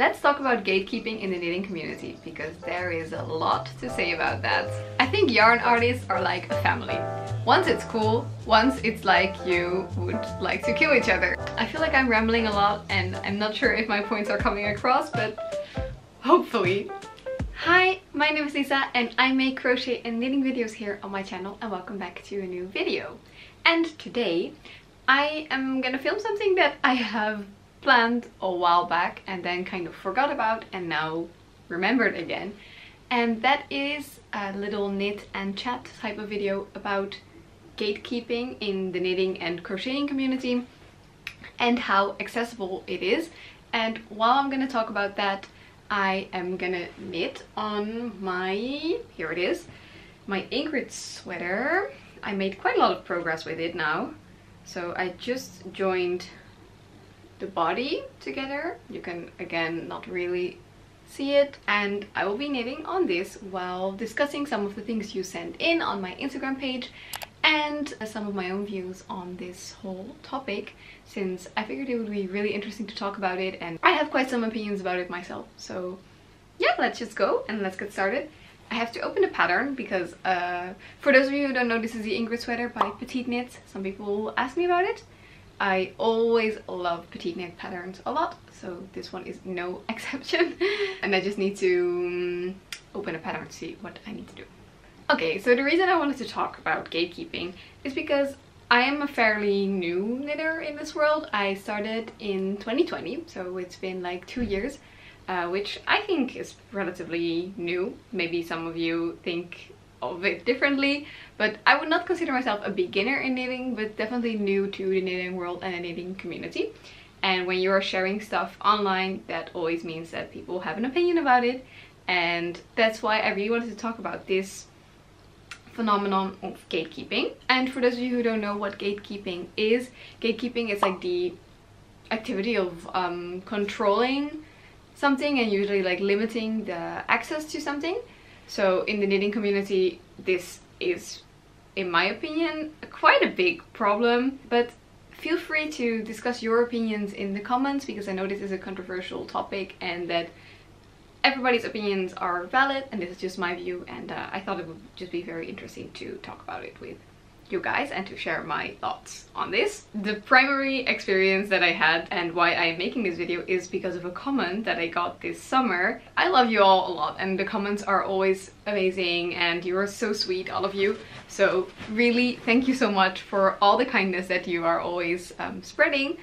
Let's talk about gatekeeping in the knitting community, because there is a lot to say about that. I think yarn artists are like a family. Once it's cool, once it's like you would like to kill each other. I feel like I'm rambling a lot and I'm not sure if my points are coming across, but hopefully. Hi, my name is Lisa and I make crochet and knitting videos here on my channel, and welcome back to a new video. And today I am gonna film something that I have planned a while back and then kind of forgot about and now remembered again, and that is a little knit and chat type of video about gatekeeping in the knitting and crocheting community and how accessible it is. And while I'm gonna talk about that, I am gonna knit on my, here it is, my Ingrid sweater. I made quite a lot of progress with it now, so I just joined the body together. You can again not really see it, and I will be knitting on this while discussing some of the things you send in on my Instagram page and some of my own views on this whole topic, since I figured it would be really interesting to talk about it and I have quite some opinions about it myself. So yeah, let's just go and let's get started. I have to open the pattern because for those of you who don't know, this is the Ingrid sweater by PetiteKnit. Some people will ask me about it. I always love PetiteKnit patterns a lot, so this one is no exception. And I just need to open a pattern to see what I need to do. Okay, so the reason I wanted to talk about gatekeeping is because I am a fairly new knitter in this world. I started in 2020, so it's been like 2 years, which I think is relatively new. Maybe some of you think of it differently, but I would not consider myself a beginner in knitting, but definitely new to the knitting world and the knitting community. And when you are sharing stuff online, that always means that people have an opinion about it, and that's why I really wanted to talk about this phenomenon of gatekeeping. And for those of you who don't know what gatekeeping is like the activity of controlling something and usually like limiting the access to something. So in the knitting community, this is, in my opinion, quite a big problem, but feel free to discuss your opinions in the comments, because I know this is a controversial topic and that everybody's opinions are valid, and this is just my view, and I thought it would just be very interesting to talk about it with you guys and to share my thoughts on this. The primary experience that I had and why I'm making this video is because of a comment that I got this summer. I love you all a lot and the comments are always amazing and you are so sweet, all of you. So really thank you so much for all the kindness that you are always spreading.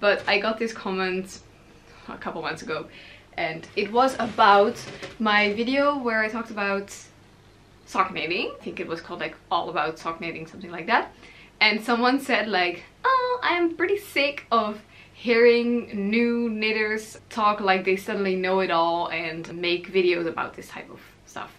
But I got this comment a couple months ago and it was about my video where I talked about sock knitting. I think it was called like All About Sock Knitting, something like that. And someone said like, oh, I'm pretty sick of hearing new knitters talk like they suddenly know it all and make videos about this type of stuff.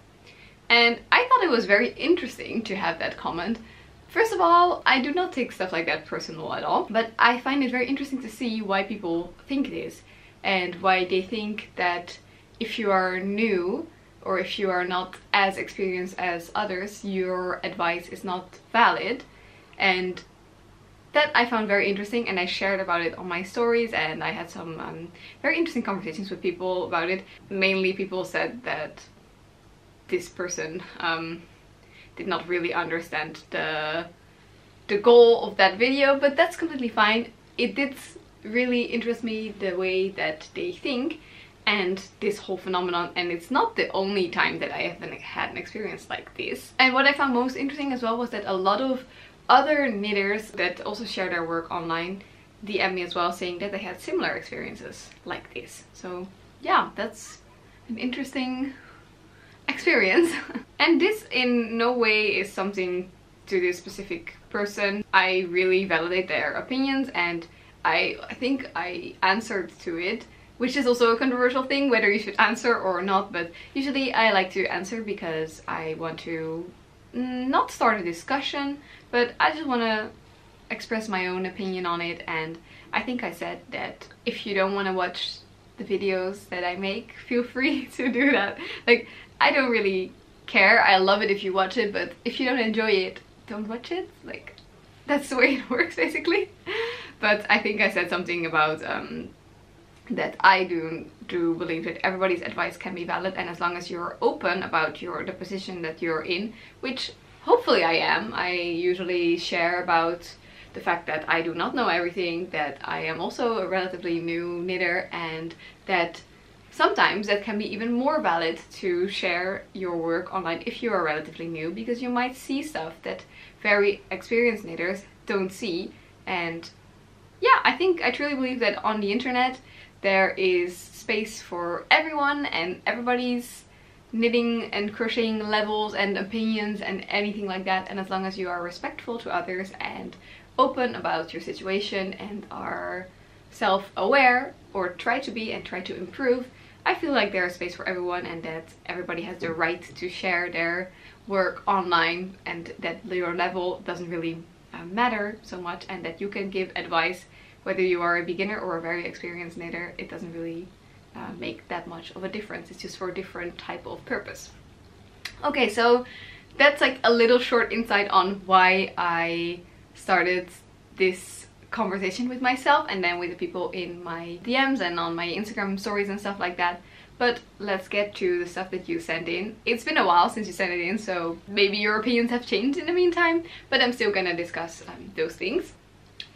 And I thought it was very interesting to have that comment. First of all, I do not take stuff like that personal at all, but I find it very interesting to see why people think it is and why they think that if you are new, or if you are not as experienced as others, your advice is not valid. And that I found very interesting, and I shared about it on my stories, and I had some very interesting conversations with people about it. Mainly people said that this person did not really understand the goal of that video, but that's completely fine. It did really interest me the way that they think and this whole phenomenon, and it's not the only time that I have had an experience like this. And what I found most interesting as well was that a lot of other knitters that also share their work online DM me as well, saying that they had similar experiences like this. So yeah, that's an interesting experience. And this in no way is something to this specific person. I really validate their opinions, and I think I answered to it, which is also a controversial thing, whether you should answer or not, but usually I like to answer because I want to not start a discussion, but I just want to express my own opinion on it. And I think I said that if you don't want to watch the videos that I make, feel free to do that. Like, I don't really care. I love it if you watch it, but if you don't enjoy it, don't watch it. Like, that's the way it works, basically. But I think I said something about that I do do believe that everybody's advice can be valid, and as long as you're open about the position that you're in, which hopefully I am. I usually share about the fact that I do not know everything, that I am also a relatively new knitter, and that sometimes that can be even more valid to share your work online if you are relatively new, because you might see stuff that very experienced knitters don't see. And yeah, I truly believe that on the internet there is space for everyone, and everybody's knitting and crocheting levels and opinions and anything like that. And as long as you are respectful to others and open about your situation and are self-aware, or try to be and try to improve, I feel like there is space for everyone, and that everybody has the right to share their work online, and that your level doesn't really matter so much, and that you can give advice whether you are a beginner or a very experienced knitter. It doesn't really make that much of a difference. It's just for a different type of purpose. Okay, so that's like a little short insight on why I started this conversation with myself, and then with the people in my DMs and on my Instagram stories and stuff like that. But let's get to the stuff that you sent in. It's been a while since you sent it in, so maybe your opinions have changed in the meantime, but I'm still gonna discuss those things.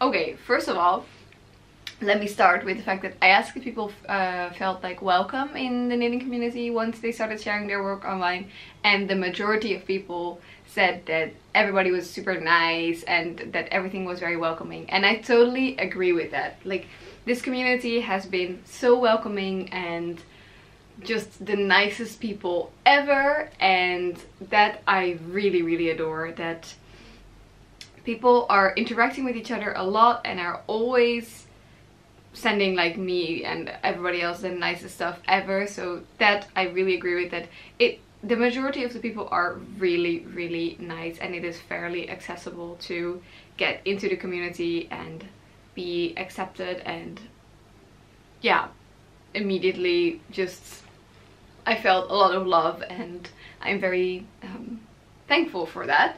Okay, first of all, let me start with the fact that I asked if people felt like welcome in the knitting community once they started sharing their work online, and the majority of people said that everybody was super nice and that everything was very welcoming. And I totally agree with that. Like, this community has been so welcoming and just the nicest people ever, and that I really, really adore. That people are interacting with each other a lot and are always sending like me and everybody else the nicest stuff ever, so that I really agree with. That the majority of the people are really, really nice, and it is fairly accessible to get into the community and be accepted, and yeah, immediately just I felt a lot of love, and I'm very thankful for that.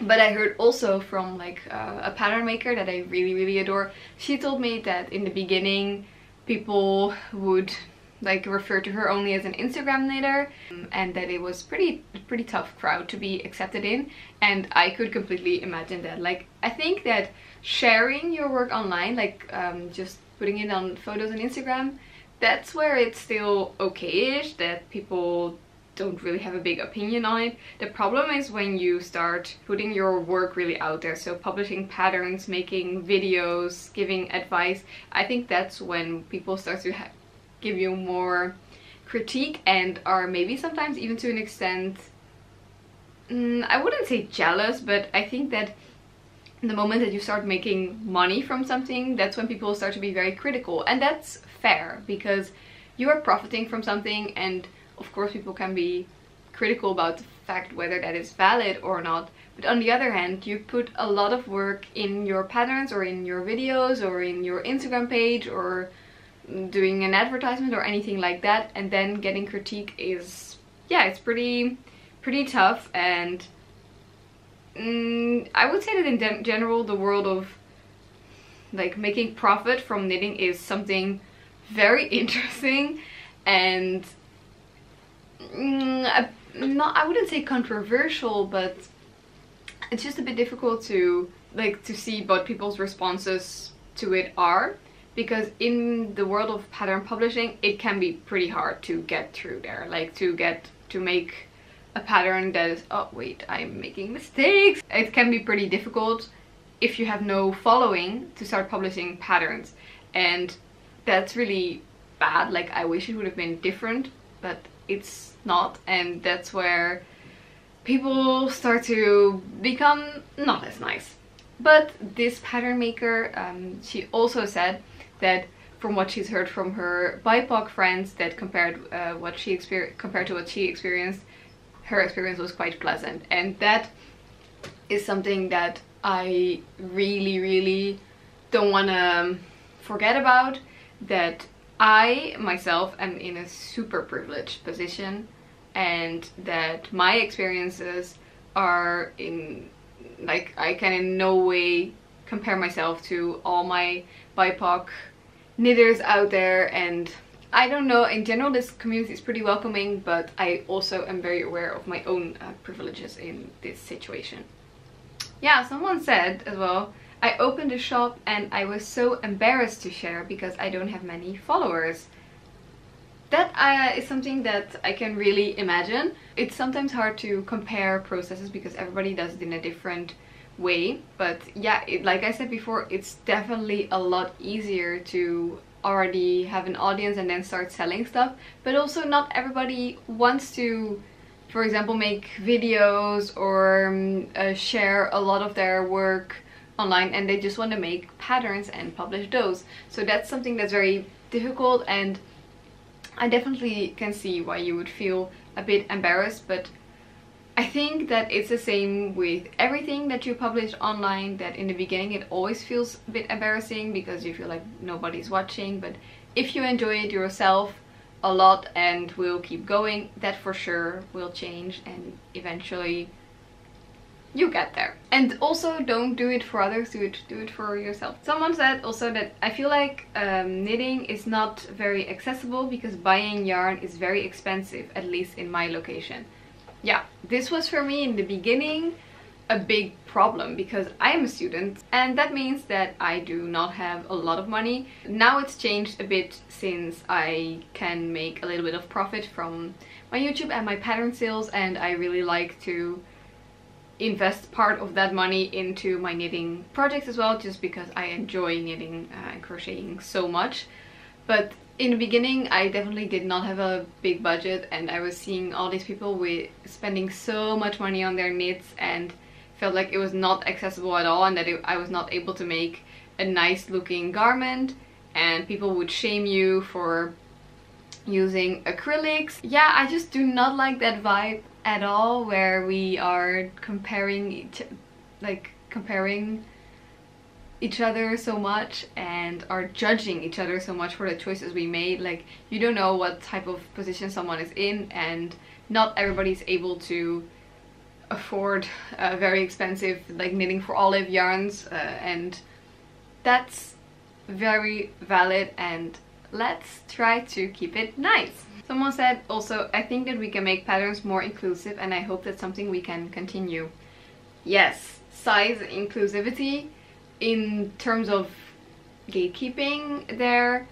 But I heard also from like a pattern maker that I really, really adore. She told me that in the beginning people would like refer to her only as an Instagram knitter, and that it was pretty tough crowd to be accepted in. And I could completely imagine that. Like, I think that sharing your work online, like just putting it on photos on Instagram, that's where it's still okay-ish, that people don't really have a big opinion on it. The problem is when you start putting your work really out there, so publishing patterns, making videos, giving advice. I think that's when people start to give you more critique, and are maybe sometimes even to an extent, I wouldn't say jealous, but I think that the moment that you start making money from something, that's when people start to be very critical. And that's fair, because you are profiting from something, and of course people can be critical about the fact whether that is valid or not. But on the other hand, you put a lot of work in your patterns or in your videos or in your Instagram page or doing an advertisement or anything like that, and then getting critique is, yeah, it's pretty tough. And I would say that in general the world of like making profit from knitting is something very interesting and I wouldn't say controversial, but it's just a bit difficult to see what people's responses to it are, because in the world of pattern publishing it can be pretty hard to get through there, like to make a pattern that is, oh wait, I'm making mistakes. It can be pretty difficult if you have no following to start publishing patterns, and that's really bad. Like, I wish it would have been different, but it's not, and that's where people start to become not as nice. But this pattern maker, she also said that from what she's heard from her BIPOC friends, that compared compared to what she experienced, her experience was quite pleasant. And that is something that I really, really don't want to forget about, that I myself am in a super privileged position, and that my experiences are in, like, I can in no way compare myself to all my BIPOC knitters out there and I don't know, in general this community is pretty welcoming, but I also am very aware of my own privileges in this situation. Yeah, someone said as well, I opened a shop and I was so embarrassed to share because I don't have many followers. That is something that I can really imagine. It's sometimes hard to compare processes because everybody does it in a different way. But yeah, like I said before, it's definitely a lot easier to already have an audience and then start selling stuff. But also not everybody wants to, for example, make videos or share a lot of their work online, and they just want to make patterns and publish those. So that's something that's very difficult, and I definitely can see why you would feel a bit embarrassed, but I think that it's the same with everything that you publish online, that in the beginning it always feels a bit embarrassing because you feel like nobody's watching, but if you enjoy it yourself a lot and will keep going, that for sure will change and eventually you get there. And also don't do it for others, do it for yourself. Someone said also that I feel like knitting is not very accessible because buying yarn is very expensive, at least in my location. Yeah, this was for me in the beginning a big problem because I am a student, and that means that I do not have a lot of money. Now it's changed a bit since I can make a little bit of profit from my YouTube and my pattern sales, and I really like to invest part of that money into my knitting projects as well, just because I enjoy knitting and crocheting so much. But in the beginning I definitely did not have a big budget, and I was seeing all these people spending so much money on their knits and felt like it was not accessible at all, and that I was not able to make a nice looking garment, and people would shame you for using acrylics. Yeah, I just do not like that vibe at all, where we are comparing each other so much and are judging each other so much for the choices we made. Like, you don't know what type of position someone is in, and not everybody's able to afford very expensive, like, Knitting for Olive yarns, and that's very valid, and let's try to keep it nice. Someone said also, I think that we can make patterns more inclusive, and I hope that's something we can continue. Yes, size inclusivity in terms of gatekeeping there,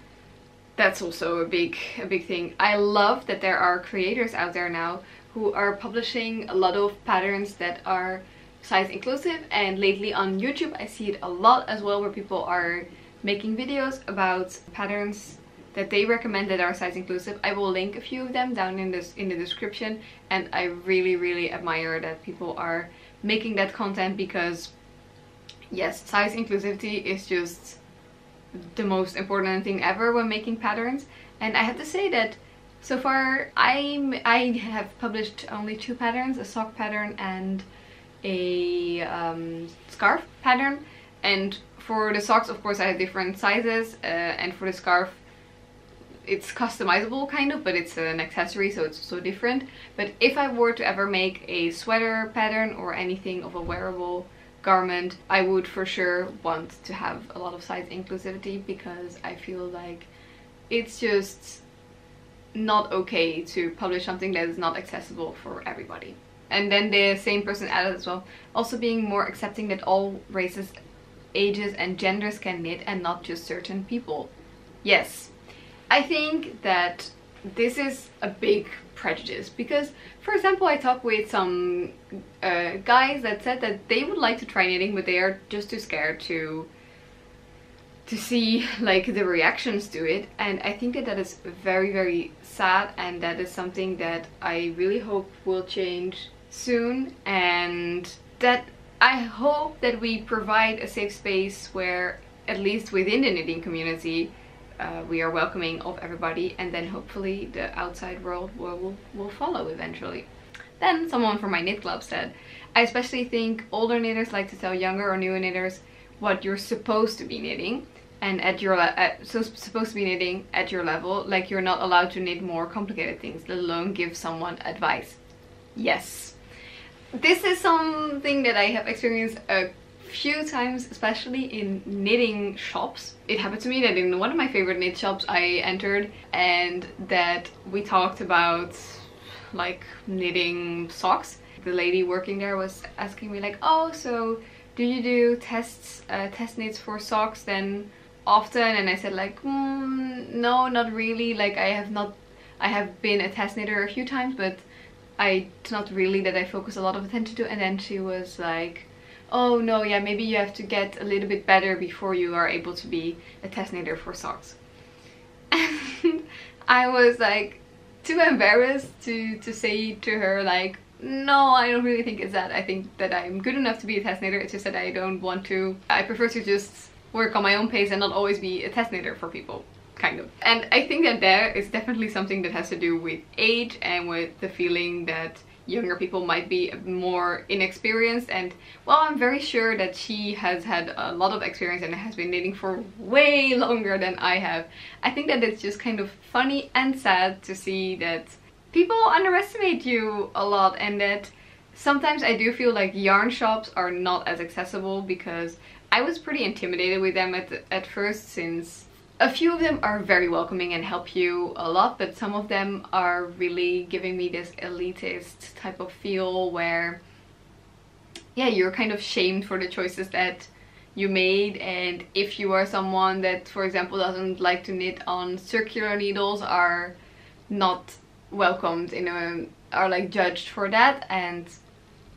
that's also a big thing. I love that there are creators out there now who are publishing a lot of patterns that are size inclusive, and lately on YouTube I see it a lot as well, where people are making videos about patterns that they recommend that are size inclusive. I will link a few of them down in the description, and I really admire that people are making that content, because yes, size inclusivity is just the most important thing ever when making patterns. And I have to say that so far I have published only two patterns, a sock pattern and a scarf pattern. And for the socks, of course, I have different sizes, and for the scarf it's customizable kind of, but it's an accessory, so it's so different. But if I were to ever make a sweater pattern or anything of a wearable garment, I would for sure want to have a lot of size inclusivity, because I feel like it's just not okay to publish something that is not accessible for everybody. And then the same person added as well, also being more accepting that all races, ages and genders can knit, and not just certain people. Yes, I think that this is a big prejudice, because for example I talked with some guys that said that they would like to try knitting, but they are just too scared to see like the reactions to it. And I think that that is very sad, and that is something that I really hope will change soon, and that I hope that we provide a safe space where, at least within the knitting community, we are welcoming of everybody, and then hopefully the outside world will follow eventually. Then someone from my knit club said, I especially think older knitters like to tell younger or newer knitters what you're supposed to be knitting, and supposed to be knitting at your level, like you're not allowed to knit more complicated things, let alone give someone advice. Yes. This is something that I have experienced a few times, especially in knitting shops. It happened to me that in one of my favorite knit shops I entered and that we talked about like knitting socks. The lady working there was asking me like, oh, so do you do tests, test knits for socks then often? And I said like, no, not really. Like I have been a test knitter a few times, but it's not really that I focus a lot of attention to. And then she was like, oh no, yeah, maybe you have to get a little bit better before you are able to be a test knitter for socks. And I was like too embarrassed to say to her like, no, I don't really think it's that. I think that I'm good enough to be a test knitter. It's just that I don't want to. I prefer to just work on my own pace and not always be a test knitter for people. Kind of. And I think that there is definitely something that has to do with age and with the feeling that younger people might be more inexperienced. And well, I'm very sure that she has had a lot of experience and has been knitting for way longer than I have. I think that it's just kind of funny and sad to see that people underestimate you a lot, and that sometimes I do feel like yarn shops are not as accessible, because I was pretty intimidated with them at first, since a few of them are very welcoming and help you a lot, but some of them are really giving me this elitist type of feel where, yeah, you're kind of shamed for the choices that you made. And if you are someone that, for example, doesn't like to knit on circular needles, are not welcomed, are like judged for that. And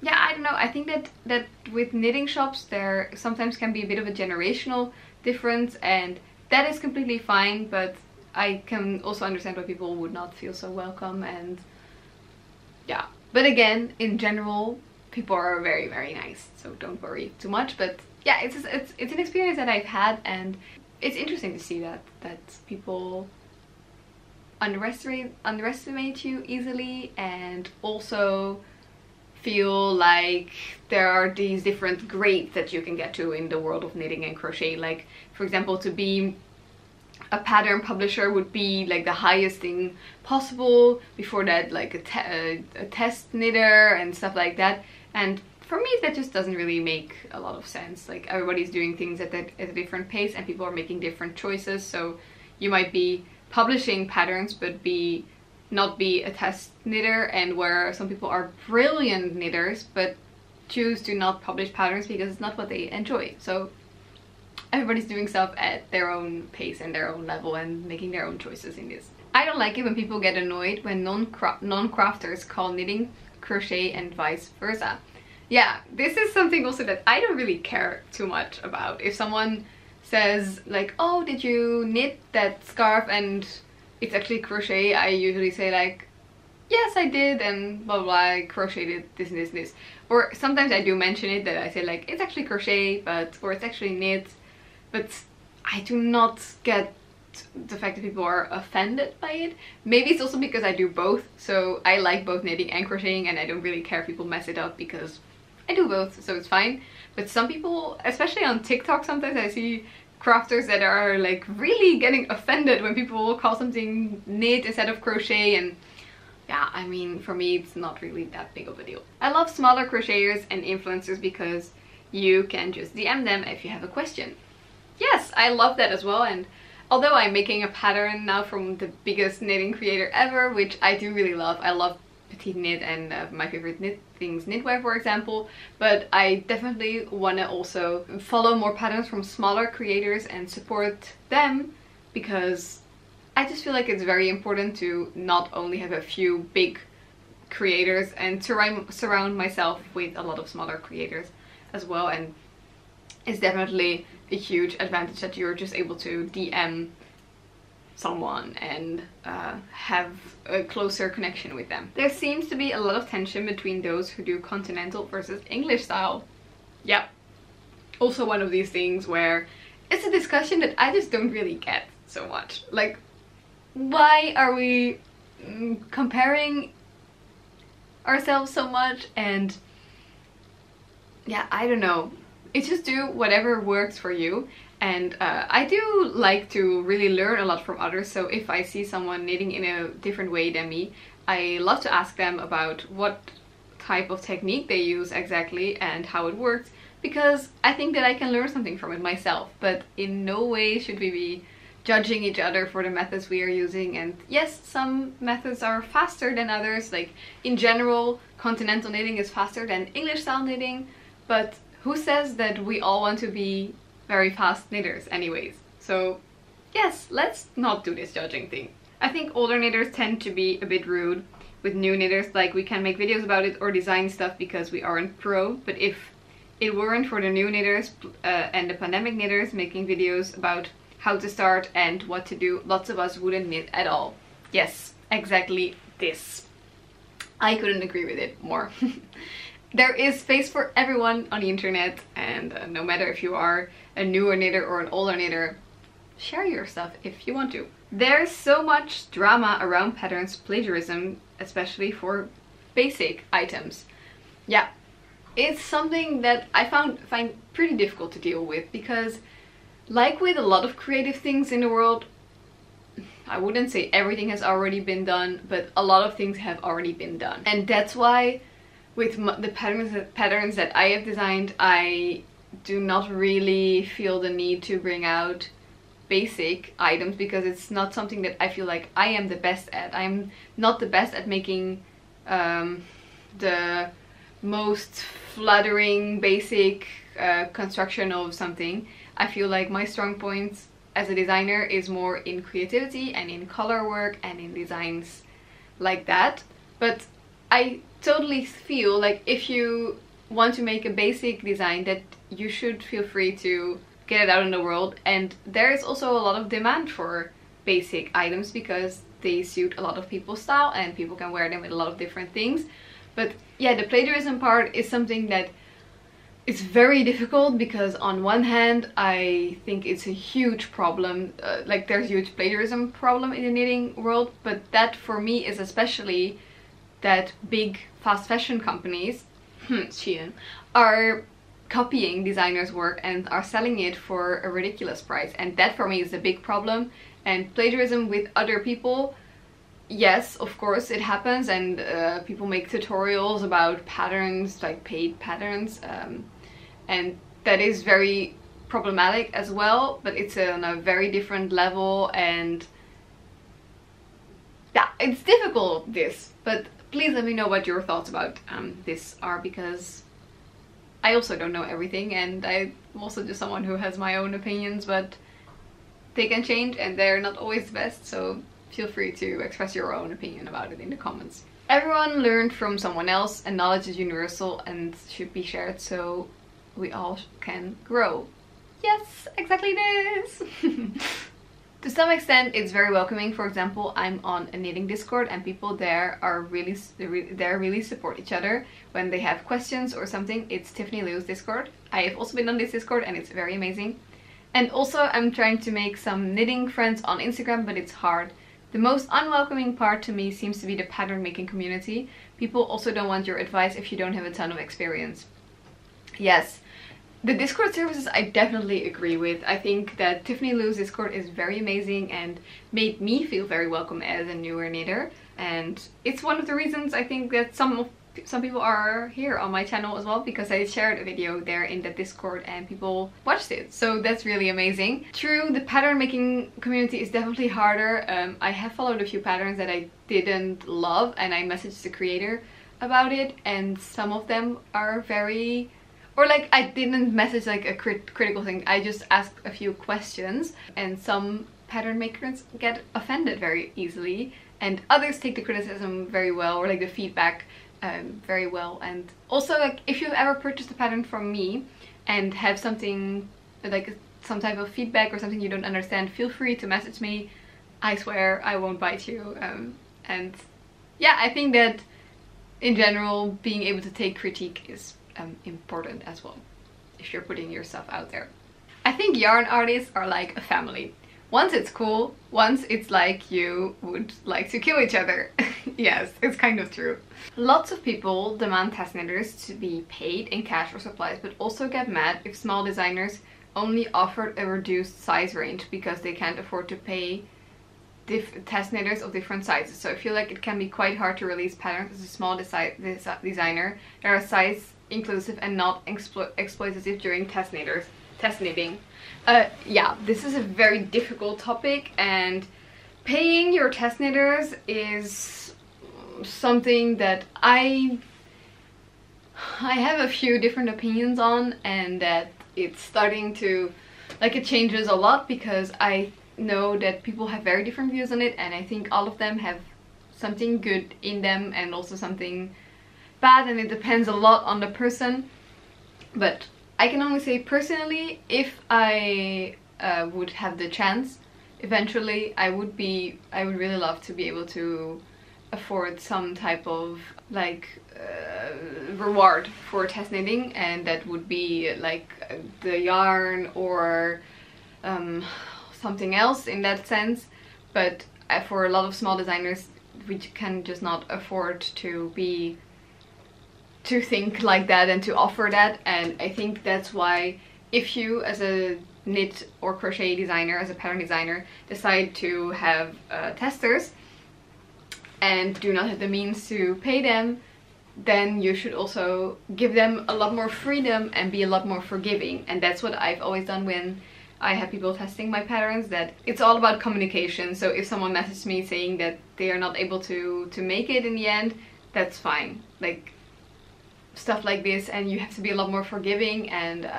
yeah, I don't know, I think that with knitting shops there sometimes can be a bit of a generational difference, and that is completely fine, but I can also understand why people would not feel so welcome. And yeah, but again, in general, people are very, very nice, so don't worry too much. But yeah, it's an experience that I've had, and it's interesting to see that people underestimate you easily, and also feel like there are these different grades that you can get to in the world of knitting and crochet. Like, for example, to be a pattern publisher would be like the highest thing possible. Before that, like a test knitter and stuff like that. And for me, that just doesn't really make a lot of sense. Like, everybody's doing things at a different pace, and people are making different choices. So you might be publishing patterns but not be a test knitter, and where some people are brilliant knitters but choose to not publish patterns because it's not what they enjoy. So everybody's doing stuff at their own pace and their own level and making their own choices in this. I don't like it when people get annoyed when non-crafters call knitting crochet and vice versa. Yeah, this is something also that I don't really care too much about. If someone says like, oh, did you knit that scarf and it's actually crochet, I usually say like, yes, I did, and blah blah, I crocheted this and this and this. Or sometimes I do mention it, that I say like, it's actually crochet, but, or it's actually knit. But I do not get the fact that people are offended by it. Maybe it's also because I do both, so I like both knitting and crocheting, and I don't really care if people mess it up because I do both, so it's fine. But some people, especially on TikTok, sometimes I see crafters that are like really getting offended when people call something knit instead of crochet. And yeah, I mean, for me it's not really that big of a deal. I love smaller crocheters and influencers because you can just DM them if you have a question. Yes, I love that as well. And although I'm making a pattern now from the biggest knitting creator ever, which I do really love, I love PetiteKnit and my favorite knit things, knitwear for example, but I definitely want to also follow more patterns from smaller creators and support them, because I just feel like it's very important to not only have a few big creators and to surround myself with a lot of smaller creators as well. And it's definitely a huge advantage that you're just able to DM someone and have a closer connection with them. There seems to be a lot of tension between those who do continental versus English style. Yeah, also one of these things where it's a discussion that I just don't really get so much. Like, why are we comparing ourselves so much? And yeah, I don't know. It's just do whatever works for you. And I do like to really learn a lot from others, so if I see someone knitting in a different way than me, I love to ask them about what type of technique they use exactly and how it works, because I think that I can learn something from it myself, but in no way should we be judging each other for the methods we are using. And yes, some methods are faster than others, like in general continental knitting is faster than English style knitting, but who says that we all want to be very fast knitters anyways? So yes, let's not do this judging thing. I think older knitters tend to be a bit rude with new knitters, like we can make videos about it or design stuff because we aren't pro, but if it weren't for the new knitters and the pandemic knitters making videos about how to start and what to do, lots of us wouldn't knit at all. Yes, exactly this. I couldn't agree with it more. There is space for everyone on the internet, and no matter if you are a newer knitter or an older knitter, share your stuff if you want to. There's so much drama around patterns, plagiarism, especially for basic items. Yeah, it's something that I find pretty difficult to deal with, because like with a lot of creative things in the world, I wouldn't say everything has already been done, but a lot of things have already been done. And that's why with the patterns that I have designed, I do not really feel the need to bring out basic items, because it's not something that I feel like I am the best at. I'm not the best at making the most fluttering basic construction of something. I feel like my strong points as a designer is more in creativity and in color work and in designs like that. But I totally feel like if you want to make a basic design, that you should feel free to get it out in the world. And there is also a lot of demand for basic items because they suit a lot of people's style and people can wear them with a lot of different things. But yeah, the plagiarism part is something that it's very difficult, because on one hand I think it's a huge problem, like there's a huge plagiarism problem in the knitting world, but that for me is especially that big fast fashion companies, Shein, are copying designers' work and are selling it for a ridiculous price, and that for me is a big problem. And plagiarism with other people, yes, of course it happens, and people make tutorials about patterns, like paid patterns, and that is very problematic as well, but it's on a very different level, and yeah, it's difficult this, but please let me know what your thoughts about this are, because I also don't know everything and I'm also just someone who has my own opinions, but they can change and they're not always the best, so feel free to express your own opinion about it in the comments. Everyone learned from someone else, and knowledge is universal and should be shared so we all can grow. Yes, exactly this! To some extent it's very welcoming. For example, I'm on a knitting Discord and people there are really support each other when they have questions or something. It's Tiffany Liu's Discord. I have also been on this Discord and it's very amazing. And also I'm trying to make some knitting friends on Instagram, but it's hard. The most unwelcoming part to me seems to be the pattern making community. People also don't want your advice if you don't have a ton of experience. Yes, the Discord services I definitely agree with. I think that Tiffany Liu's Discord is very amazing and made me feel very welcome as a newer knitter. And it's one of the reasons I think that some people are here on my channel as well, because I shared a video there in the Discord and people watched it, so that's really amazing. True, the pattern making community is definitely harder. I have followed a few patterns that I didn't love and I messaged the creator about it, and some of them are very, or like I didn't message like a critical thing, I just asked a few questions, and some pattern makers get offended very easily and others take the criticism very well, or like the feedback very well. And also, like, if you've ever purchased a pattern from me and have something like some type of feedback or something you don't understand, feel free to message me. I swear I won't bite you. And yeah, I think that in general being able to take critique is important as well if you're putting your stuff out there. I think yarn artists are like a family. Once it's cool, once it's like you would like to kill each other. Yes, it's kind of true. Lots of people demand test knitters to be paid in cash or supplies, but also get mad if small designers only offer a reduced size range because they can't afford to pay test knitters of different sizes. So I feel like it can be quite hard to release patterns as a small designer. There are size inclusive and not exploitative during test knitting. Yeah, this is a very difficult topic, and paying your test knitters is something that I have a few different opinions on, and that it's starting to, like, it changes a lot, because I know that people have very different views on it, and I think all of them have something good in them and also something bad, and it depends a lot on the person. But I can only say personally, if I would have the chance eventually, I would really love to be able to afford some type of, like, reward for test knitting, and that would be like the yarn or something else in that sense. But for a lot of small designers, we can just not afford to think like that and to offer that. And I think that's why, if you as a knit or crochet designer, as a pattern designer, decide to have testers and do not have the means to pay them, then you should also give them a lot more freedom and be a lot more forgiving. And that's what I've always done when I have people testing my patterns, that it's all about communication. So if someone messaged me saying that they are not able to make it in the end, that's fine. Like, stuff like this, and you have to be a lot more forgiving, and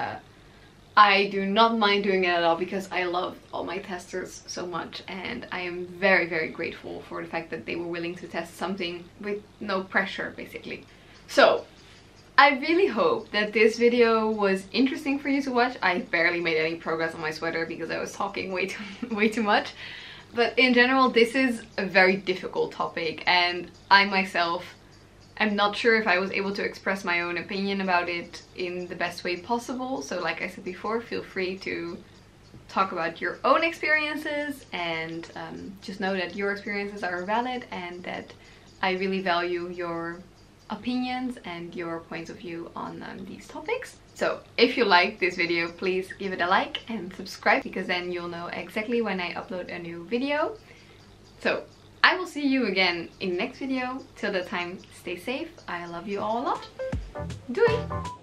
I do not mind doing it at all, because I love all my testers so much, and I am very, very grateful for the fact that they were willing to test something with no pressure, basically. So I really hope that this video was interesting for you to watch. I barely made any progress on my sweater because I was talking way too much. But in general, this is a very difficult topic, and I myself am not sure if I was able to express my own opinion about it in the best way possible. So like I said before, feel free to talk about your own experiences, and just know that your experiences are valid, and that I really value your opinions and your points of view on these topics. So if you liked this video, please give it a like and subscribe, because then you'll know exactly when I upload a new video. So I will see you again in the next video. Till that time, stay safe. I love you all a lot. Doei!